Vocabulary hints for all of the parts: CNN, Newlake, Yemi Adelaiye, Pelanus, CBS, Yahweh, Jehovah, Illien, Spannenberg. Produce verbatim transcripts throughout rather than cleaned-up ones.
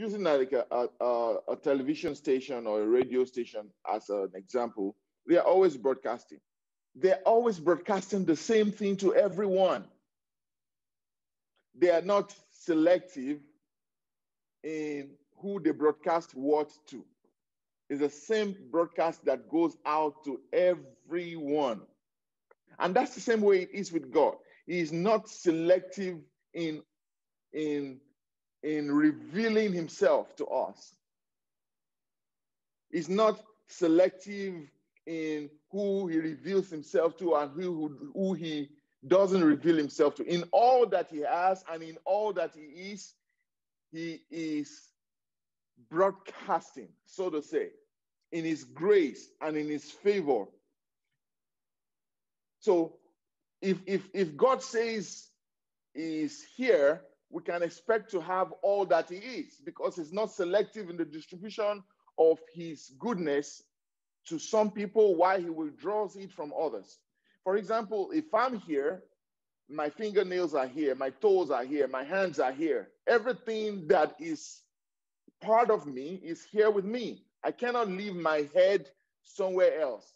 using like a, a, a television station or a radio station as an example, they are always broadcasting. They're always broadcasting the same thing to everyone. They are not selective in who they broadcast what to. It's the same broadcast that goes out to everyone. And that's the same way it is with God. He is not selective in, in, in revealing himself to us. He's not selective in who he reveals himself to and who, who, who he doesn't reveal himself to. In all that he has and in all that he is, he is broadcasting, so to say, in his grace and in his favor. So if, if, if God says he is here, we can expect to have all that he is, because he's not selective in the distribution of his goodness to some people while he withdraws it from others. For example, if I'm here, my fingernails are here, my toes are here, my hands are here. Everything that is part of me is here with me. I cannot leave my head somewhere else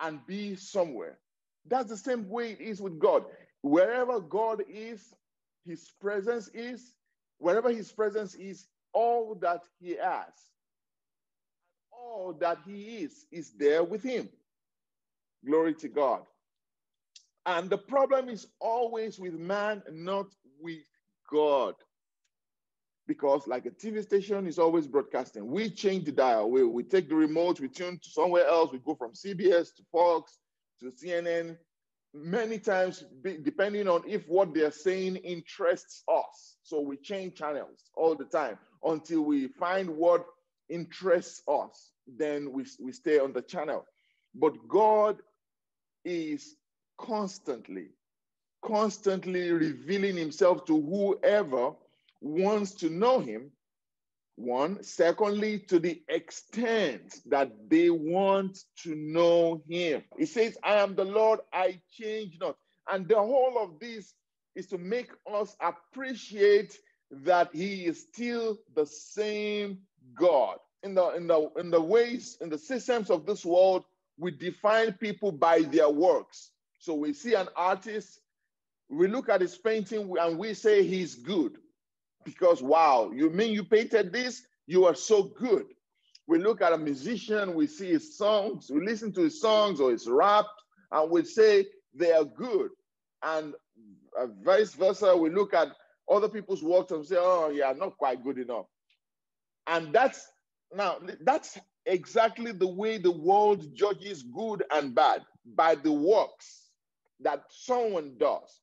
and be somewhere. That's the same way it is with God. Wherever God is, his presence is, wherever his presence is, all that he has, all that he is, is there with him. Glory to God. And the problem is always with man, not with God. Because like a T V station is always broadcasting. We change the dial. We, we take the remote, we tune to somewhere else. We go from C B S to Fox to C N N. Many times, depending on if what they're saying interests us. So we change channels all the time until we find what interests us. Then we, we stay on the channel. But God is constantly, constantly revealing himself to whoever wants to know him. One, secondly, to the extent that they want to know him. He says, I am the Lord, I change not. And the whole of this is to make us appreciate that he is still the same God. In the, in the, in the ways, in the systems of this world, we define people by their works. So we see an artist, we look at his painting and we say he's good. Because, wow, you mean you painted this? You are so good. We look at a musician, we see his songs, we listen to his songs or his rap, and we say they are good. And vice versa, we look at other people's works and say, oh, yeah, not quite good enough. And that's, now, that's exactly the way the world judges good and bad, by the works that someone does.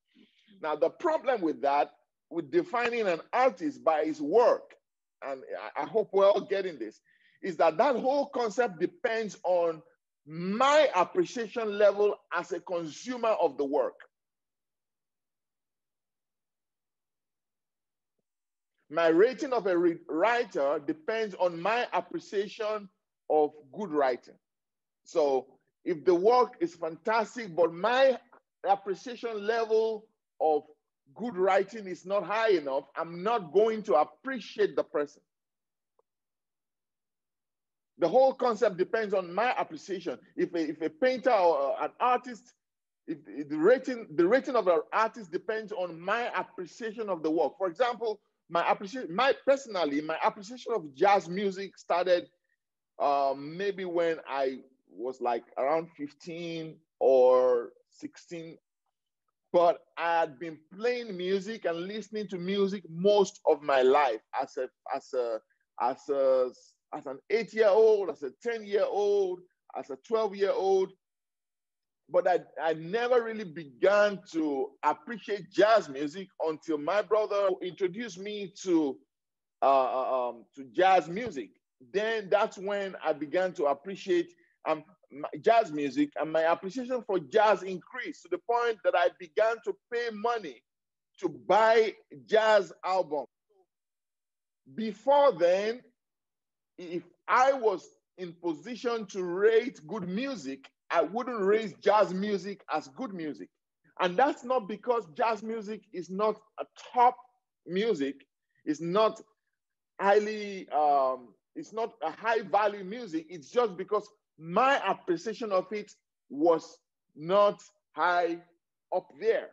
Now, the problem with that, with defining an artist by his work, and I hope we're all getting this, is that that whole concept depends on my appreciation level as a consumer of the work. My rating of a writer depends on my appreciation of good writing. So if the work is fantastic, but my appreciation level of good writing is not high enough, I'm not going to appreciate the person. The whole concept depends on my appreciation. If a, if a painter or an artist, if, if the rating, the rating of an artist depends on my appreciation of the work. For example, my appreciation, my personally, my appreciation of jazz music started um, maybe when I was like around fifteen or sixteen. But I had been playing music and listening to music most of my life as a as a as a as an eight-year-old, as a ten-year-old, as a twelve-year-old. But I, I never really began to appreciate jazz music until my brother introduced me to uh, um, to jazz music. Then that's when I began to appreciate um, My jazz music, and my appreciation for jazz increased to the point that I began to pay money to buy jazz albums. Before then, if I was in position to rate good music, I wouldn't rate jazz music as good music. And that's not because jazz music is not a top music, it's not highly, um, it's not a high value music. It's just because my appreciation of it was not high up there.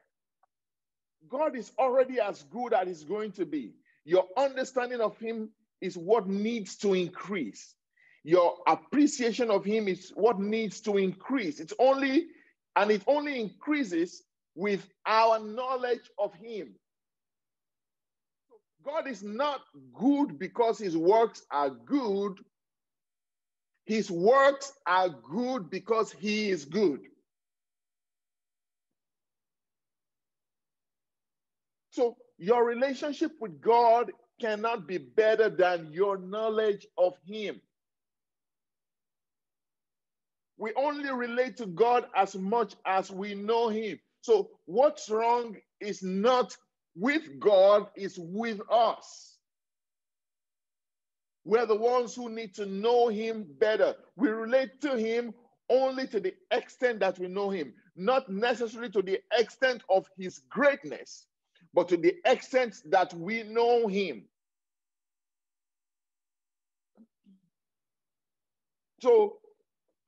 God is already as good as he's going to be. Your understanding of him is what needs to increase. Your appreciation of him is what needs to increase. It's only, and it only increases with our knowledge of him. God is not good because his works are good. His works are good because he is good. So your relationship with God cannot be better than your knowledge of him. We only relate to God as much as we know him. So what's wrong is not with God, it's with us. We're the ones who need to know him better. We relate to him only to the extent that we know him, not necessarily to the extent of his greatness, but to the extent that we know him. So,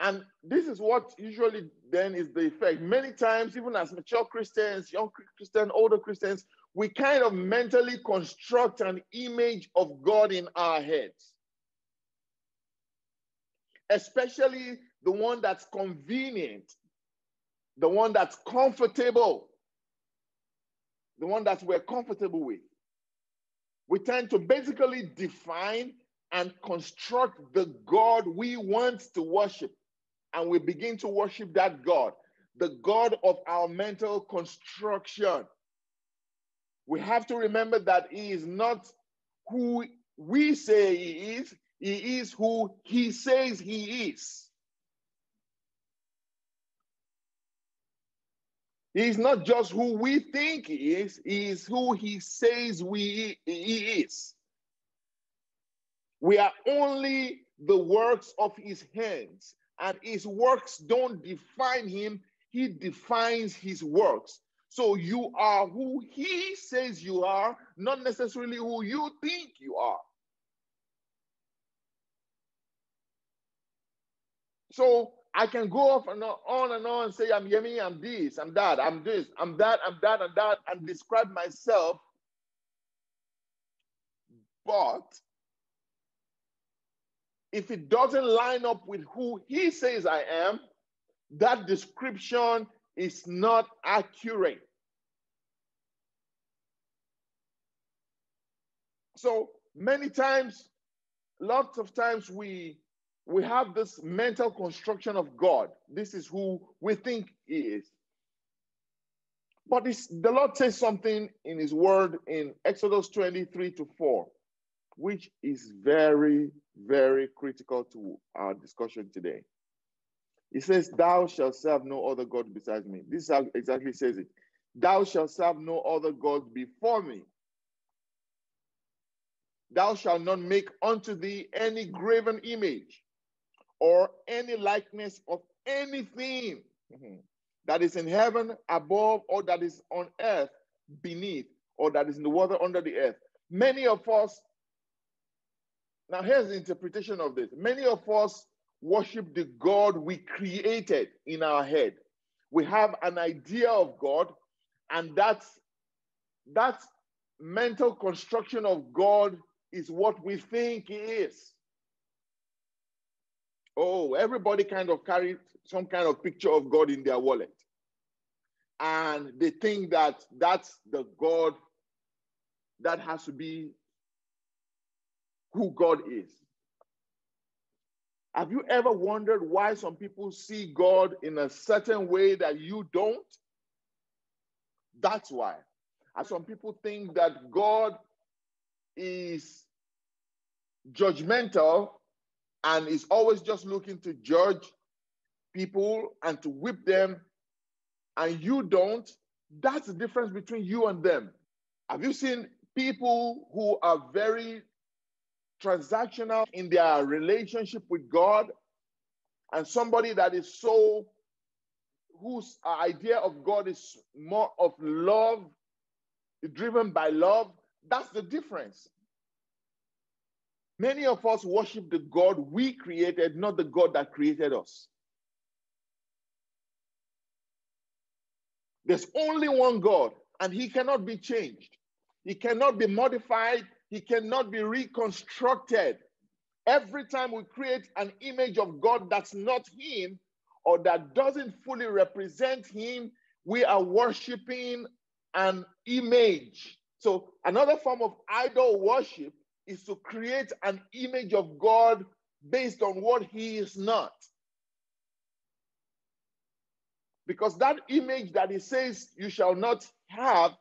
and this is what usually then is the effect. Many times, even as mature Christians, young Christians, older Christians, we kind of mentally construct an image of God in our heads, especially the one that's convenient, the one that's comfortable, the one that we're comfortable with. We tend to basically define and construct the God we want to worship, and we begin to worship that God, the God of our mental construction. We have to remember that he is not who we say he is. He is who he says he is. He is not just who we think he is. He is who he says we, he is. We are only the works of his hands, and his works don't define him. He defines his works. So you are who he says you are, not necessarily who you think you are. So I can go off and on and on and say, I'm Yemi, I'm this, I'm that, I'm this, I'm that, I'm that, and that, and describe myself. But if it doesn't line up with who he says I am, that description is not accurate. So many times, lots of times we, we have this mental construction of God. This is who we think he is. But it's, the Lord says something in his word in Exodus twenty-three to four, which is very, very critical to our discussion today. It says, thou shalt serve no other God besides me. This is how exactly it says it. Thou shalt serve no other God before me. Thou shalt not make unto thee any graven image or any likeness of anything that is in heaven above, or that is on earth beneath, or that is in the water under the earth. Many of us, now here's the interpretation of this. Many of us worship the God we created in our head. We have an idea of God, and that's, that mental construction of God is what we think he is. Oh, everybody kind of carries some kind of picture of God in their wallet, and they think that that's the God that has to be who God is. Have you ever wondered why some people see God in a certain way that you don't? That's why. And some people think that God is judgmental and is always just looking to judge people and to whip them, and you don't. That's the difference between you and them. Have you seen people who are very transactional in their relationship with God, and somebody that is so, whose idea of God is more of love, driven by love? That's the difference. Many of us worship the God we created, not the God that created us. There's only one God, and he cannot be changed. He cannot be modified. He cannot be reconstructed. Every time we create an image of God that's not him, or that doesn't fully represent him, we are worshiping an image. So another form of idol worship is to create an image of God based on what he is not. Because that image that he says you shall not have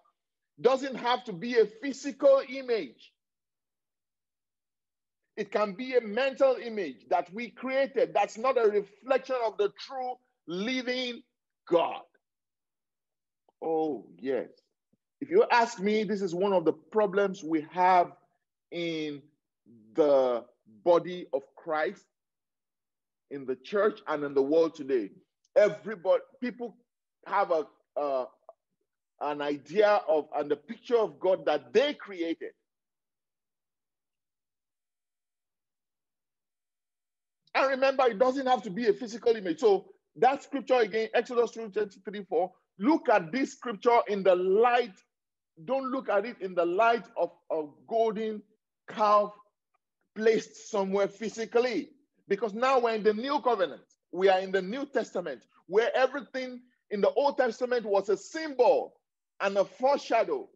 doesn't have to be a physical image. It can be a mental image that we created that's not a reflection of the true living God. Oh, yes. If you ask me, this is one of the problems we have in the body of Christ, in the church and in the world today. Everybody, people have a, uh, an idea of and a picture of God that they created. And remember, it doesn't have to be a physical image. So that scripture again, Exodus twenty-three, four, look at this scripture in the light. Don't look at it in the light of a golden calf placed somewhere physically. Because now we're in the new covenant. We are in the New Testament, where everything in the Old Testament was a symbol and a foreshadow.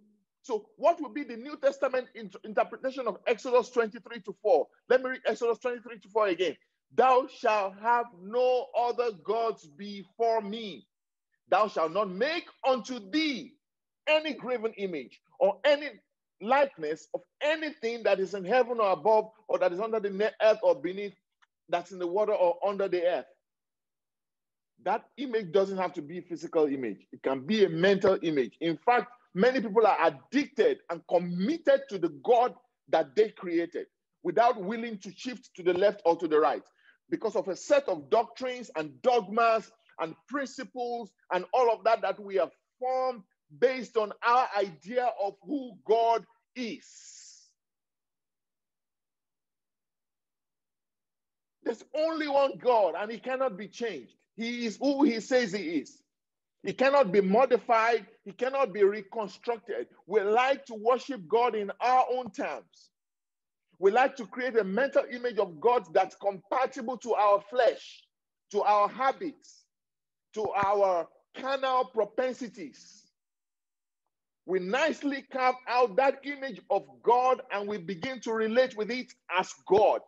So what would be the New Testament inter interpretation of Exodus twenty-three to four? Let me read Exodus twenty-three to four again. Thou shalt have no other gods before me. Thou shalt not make unto thee any graven image or any likeness of anything that is in heaven or above, or that is under the earth or beneath, that's in the water or under the earth. That image doesn't have to be a physical image. It can be a mental image. In fact, many people are addicted and committed to the God that they created without willing to shift to the left or to the right because of a set of doctrines and dogmas and principles and all of that that we have formed based on our idea of who God is. There's only one God, and he cannot be changed. He is who he says he is. He cannot be modified. He cannot be reconstructed. We like to worship God in our own terms. We like to create a mental image of God that's compatible to our flesh, to our habits, to our carnal propensities. We nicely carve out that image of God and we begin to relate with it as God.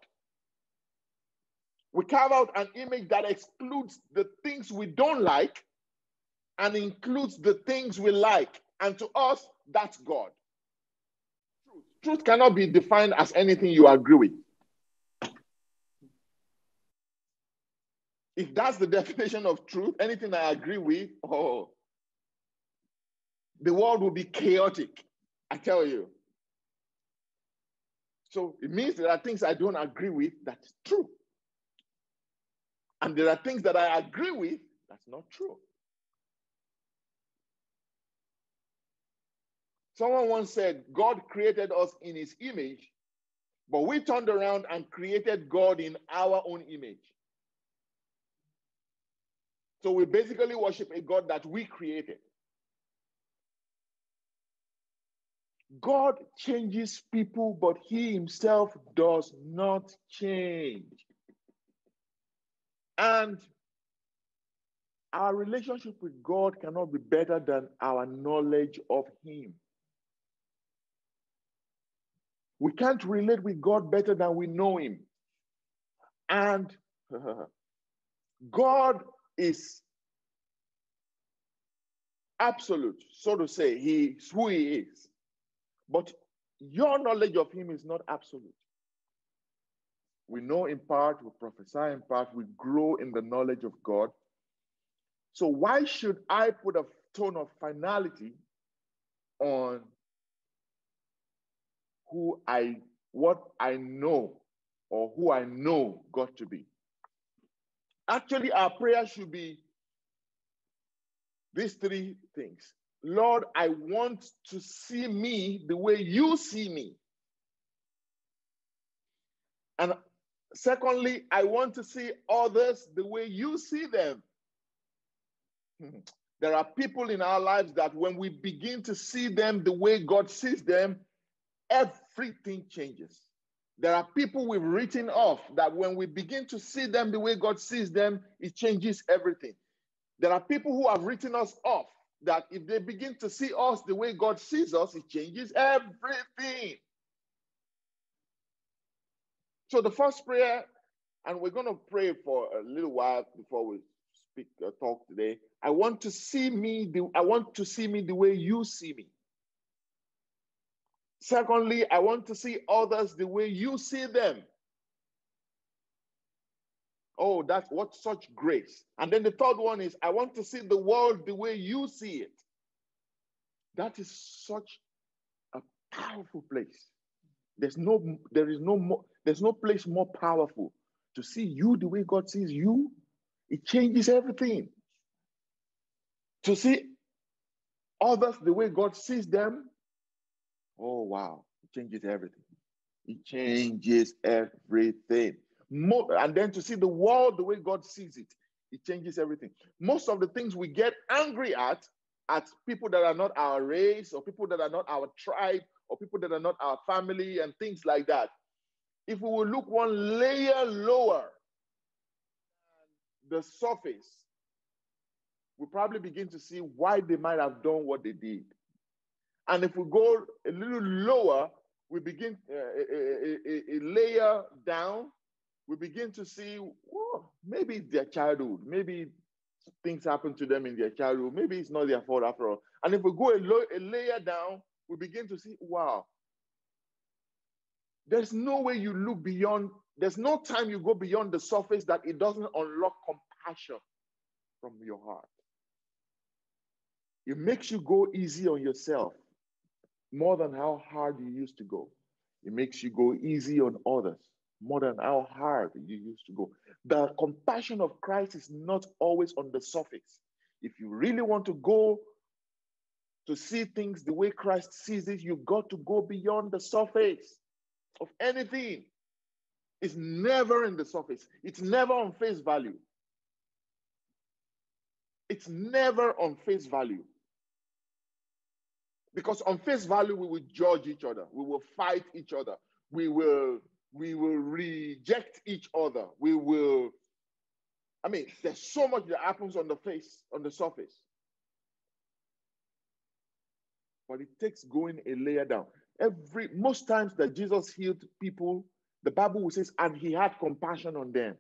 We carve out an image that excludes the things we don't like and includes the things we like. And to us, that's God. Truth, Truth cannot be defined as anything you agree with. If that's the definition of truth, anything I agree with, oh, the world will be chaotic, I tell you. So it means there are things I don't agree with that's true. And there are things that I agree with that's not true. Someone once said, God created us in his image, but we turned around and created God in our own image. So we basically worship a God that we created. God changes people, but he himself does not change. And our relationship with God cannot be better than our knowledge of him. We can't relate with God better than we know him. And uh, God is absolute, so to say. He is who he is. But your knowledge of him is not absolute. We know in part, we prophesy in part, we grow in the knowledge of God. So why should I put a tone of finality on who I, what I know or who I know God to be? Actually, our prayer should be these three things. Lord, I want to see me the way you see me. And secondly, I want to see others the way you see them. There are people in our lives that when we begin to see them the way God sees them, everything changes. There are people we've written off that when we begin to see them the way God sees them, it changes everything. There are people who have written us off that if they begin to see us the way God sees us, it changes everything. So the first prayer, and we're going to pray for a little while before we speak or talk today. I want to see me. The, I want to see me the way you see me. Secondly, I want to see others the way you see them. Oh, that's what such grace. And then the third one is, I want to see the world the way you see it. That is such a powerful place. There's no, there is no more, there's no place more powerful to see you the way God sees you. It changes everything. To see others the way God sees them. Oh, wow. It changes everything. It changes everything. More, and then to see the world the way God sees it, it changes everything. Most of the things we get angry at, at people that are not our race or people that are not our tribe or people that are not our family and things like that. If we will look one layer lower than the surface, we'll probably begin to see why they might have done what they did. And if we go a little lower, we begin uh, a, a, a layer down, we begin to see, oh, maybe it's their childhood. Maybe things happen to them in their childhood. Maybe it's not their fault after all. And if we go a, lo a layer down, we begin to see, wow, there's no way you look beyond, there's no time you go beyond the surface that it doesn't unlock compassion from your heart. It makes you go easy on yourself more than how hard you used to go. It makes you go easy on others more than how hard you used to go. The compassion of Christ is not always on the surface. If you really want to go to see things the way Christ sees it, you've got to go beyond the surface of anything. It's never in the surface. It's never on face value. It's never on face value. Because on face value, we will judge each other. We will fight each other. We will... We will reject each other. We will, I mean, there's so much that happens on the face, on the surface. But it takes going a layer down. Every, most times that Jesus healed people, the Bible says, and he had compassion on them.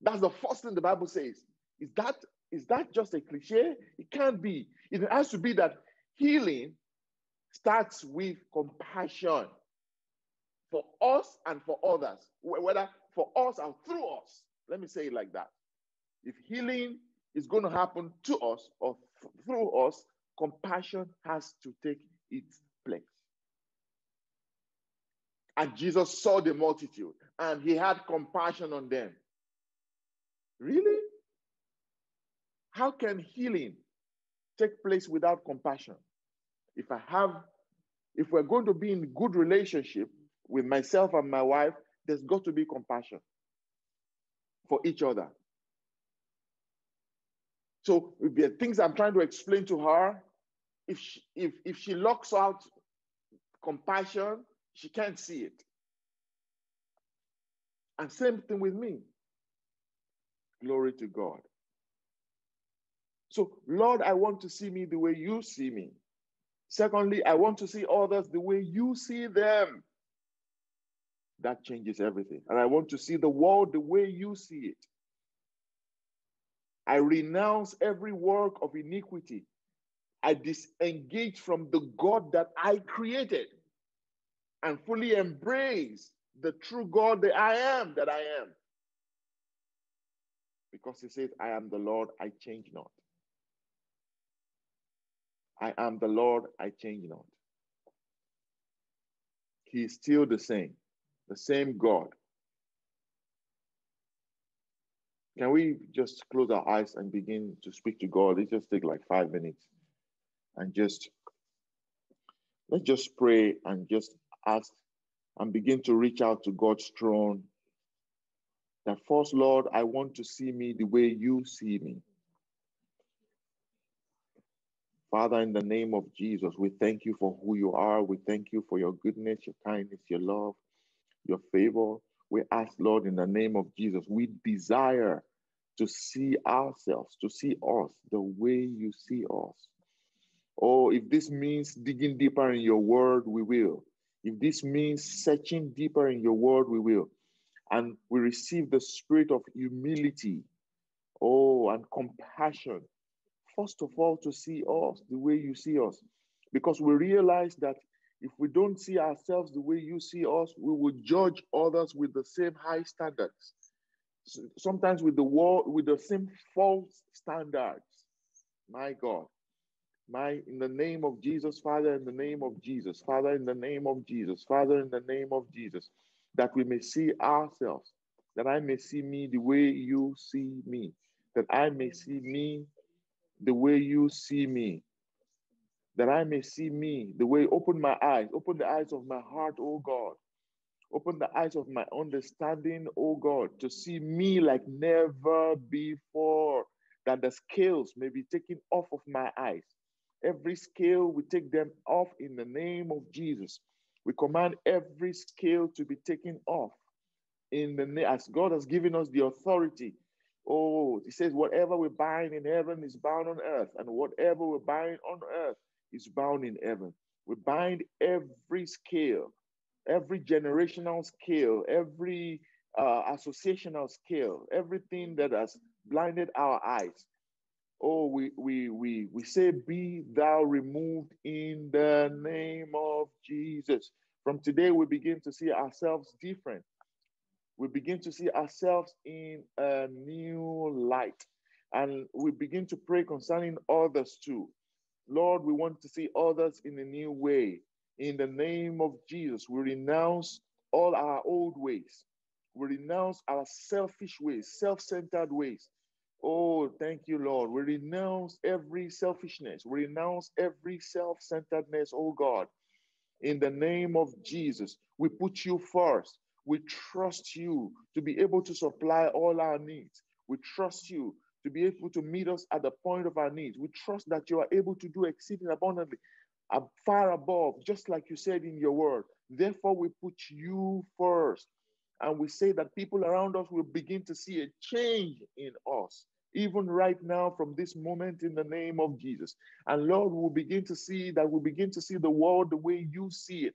That's the first thing the Bible says. Is that, is that just a cliche? It can't be. It has to be that healing starts with compassion. For us and for others, whether for us and through us. Let me say it like that. If healing is going to happen to us or through us, compassion has to take its place. And Jesus saw the multitude and he had compassion on them. Really? How can healing take place without compassion? If I have, if we're going to be in good relationship with myself and my wife, there's got to be compassion for each other. So the things I'm trying to explain to her, if she, if, if she locks out compassion, she can't see it. And same thing with me. Glory to God. So, Lord, I want to see me the way you see me. Secondly, I want to see others the way you see them. That changes everything. And I want to see the world the way you see it. I renounce every work of iniquity. I disengage from the God that I created and fully embrace the true God that I am, that I am. Because he says, I am the Lord, I change not. I am the Lord, I change not. He is still the same. The same God. Can we just close our eyes and begin to speak to God? Let's just take like five minutes and just, let's just pray and just ask and begin to reach out to God's throne. That first, Lord, I want to see me the way you see me. Father, in the name of Jesus, we thank you for who you are. We thank you for your goodness, your kindness, your love, your favor. We ask, Lord, in the name of Jesus, we desire to see ourselves, to see us the way you see us. Oh, if this means digging deeper in your word, we will. If this means searching deeper in your word, we will. And we receive the spirit of humility, oh, and compassion. First of all, to see us the way you see us, because we realize that if we don't see ourselves the way you see us, we will judge others with the same high standards, sometimes with the world, with the same false standards. My God, my in the name of Jesus, Father, in the name of Jesus, Father, in the name of Jesus, Father, in the name of Jesus, that we may see ourselves, that I may see me the way you see me, that I may see me the way you see me, that I may see me the way, open my eyes, open the eyes of my heart, oh God, open the eyes of my understanding, oh God, to see me like never before, that the scales may be taken off of my eyes. Every scale, we take them off in the name of Jesus. We command every scale to be taken off in the name, as God has given us the authority. Oh, it says, whatever we bind in heaven is bound on earth, and whatever we bind on earth is bound in heaven. We bind every scale, every generational scale, every uh, associational scale, everything that has blinded our eyes. Oh, we, we, we, we say, be thou removed in the name of Jesus. From today, we begin to see ourselves different. We begin to see ourselves in a new light. And we begin to pray concerning others too. Lord, we want to see others in a new way. In the name of Jesus, we renounce all our old ways. We renounce our selfish ways, self-centered ways. Oh, thank you, Lord. We renounce every selfishness. We renounce every self-centeredness, oh God. In the name of Jesus, we put you first. We trust you to be able to supply all our needs. We trust you to be able to meet us at the point of our needs. We trust that you are able to do exceeding abundantly, far above, just like you said in your word. Therefore, we put you first. And we say that people around us will begin to see a change in us, even right now from this moment in the name of Jesus. And Lord, we'll begin to see that we begin to see the world the way you see it.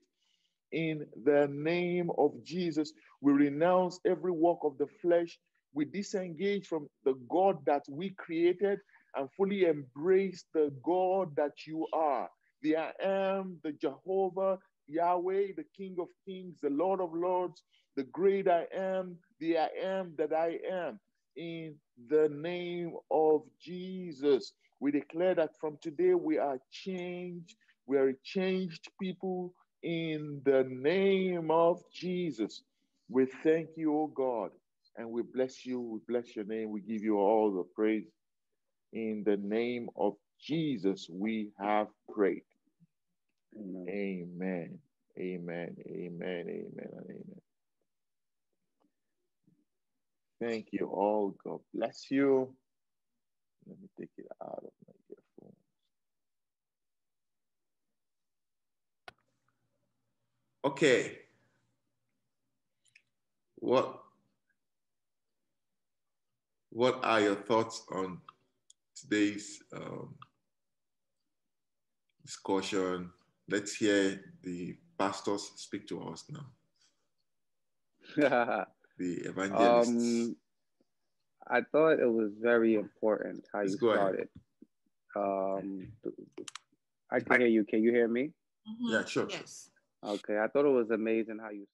In the name of Jesus, we renounce every work of the flesh. We disengage from the God that we created and fully embrace the God that you are. The I am, the Jehovah, Yahweh, the King of Kings, the Lord of Lords, the great I am, the I am that I am. In the name of Jesus, we declare that from today we are changed. We are changed people. In the name of Jesus, we thank you, O God, and we bless you. We bless your name. We give you all the praise. In the name of Jesus, we have prayed. Amen. Amen. Amen. Amen. Amen. Amen. Thank you all. God bless you. Let me take it out of my earphone. Okay. What, what are your thoughts on today's um, discussion? Let's hear the pastors speak to us now. The evangelists. Um, I thought it was very important how Let's you started. Um, I can hear you. Can you hear me? Mm-hmm. Yeah, sure. Yes. Okay, I thought it was amazing how you